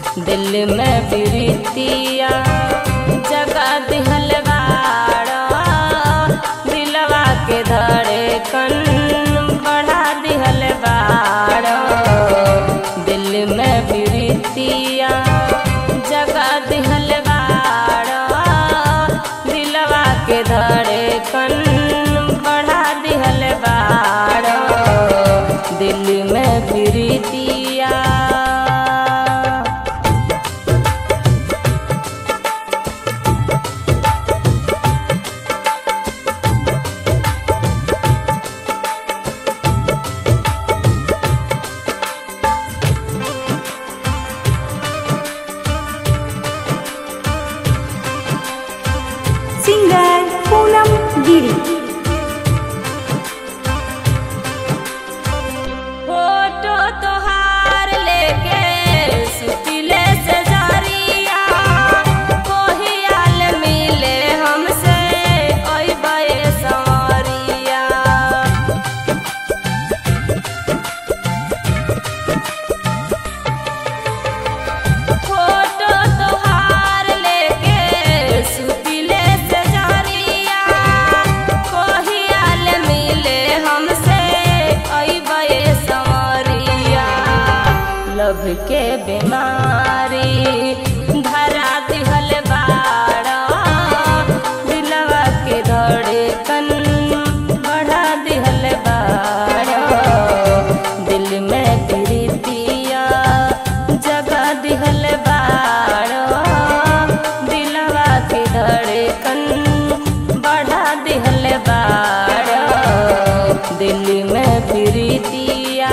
दिल में प्रीतिया जगा दिहलवाड़ा, दिलवा के धड़कन बढ़ा दिहलवाड़ा। दिल में प्रीतिया जगा दिहलवाड़ा, दिलवा के धड़कन बढ़ा दिहलवाड़ा। दिल में प्रीतिया सिंगर पूनम गिरी। फोटो तोहार लेके सुतिले से जारिया, कोहियाल मिले हमसे अइबे सवरिया। फोटो तोहार लेके लव के बीमारी धरा दिहलवाड़ा, दिलवा के धड़कन बढ़ा दिहलवाड़ा। दिल में प्रीतिया जगा दिहलवाड़ा, दिलवा के धड़कन बढ़ा दिहलवाड़ा। दिल में प्रीतिया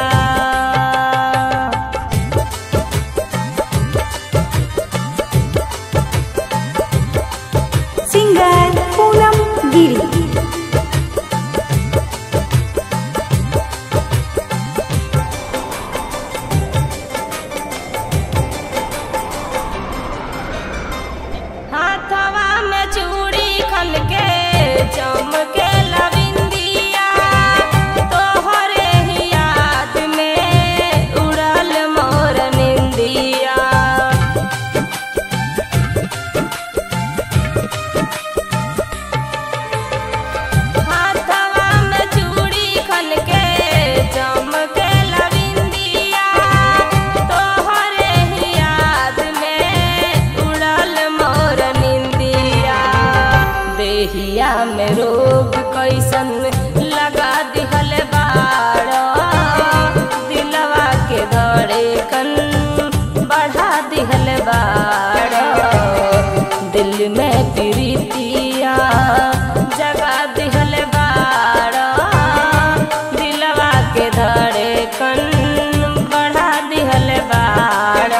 देहिया में रोग कैसन लगा दिहलवाड़ा, दिलवा के धड़कन बढ़ा दिहलवाड़ा। दिल में प्रीतिया जगा दिहलवाड़ा, दिलवा के धड़कन बढ़ा दिहलवाड़ा। दिल में प्रीतिया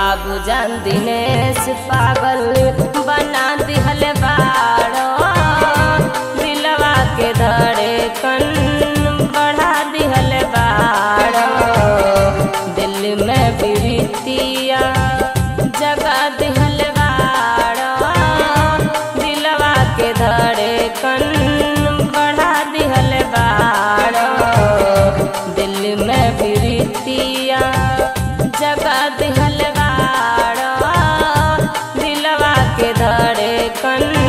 बाबूजान दिनेश पागल बना दिहलवाड़ा, दिलवा के धड़कन बढ़ा दिहलवाड़ा। दिल में प्रीतिया जगा दिहलवाड़ा, दिलवा के धड़कन बढ़ा दिहलवाड़ा। दिल में प्रीतिया जगा दिहलवाड़ा, दिलवा के धड़कन।